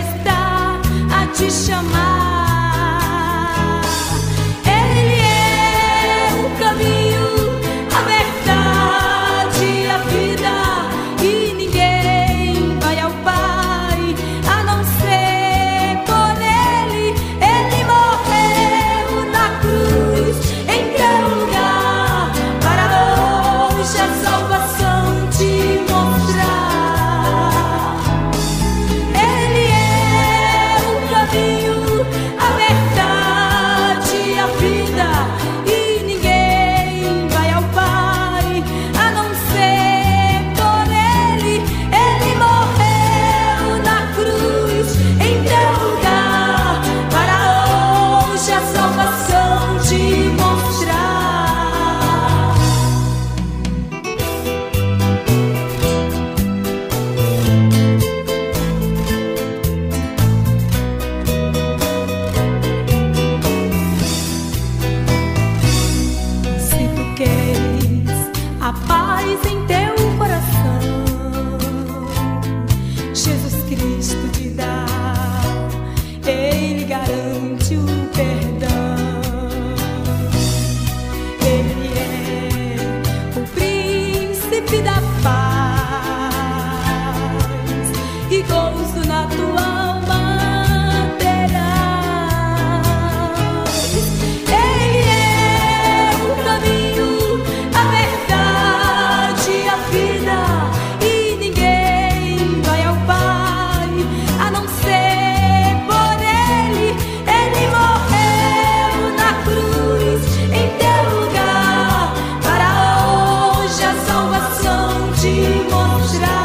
está a te chamar. Ele é o caminho, a verdade, a vida, e ninguém vai ao Pai a não ser por Ele. Ele morreu na cruz em teu lugar, para hoje a salvação te mostrar. A paz em teu coração, Jesus Cristo te dá, Ele garante o perdão. Ele é o príncipe da paz, e gozo na tua alma terás. Ele é o caminho, te mostrar.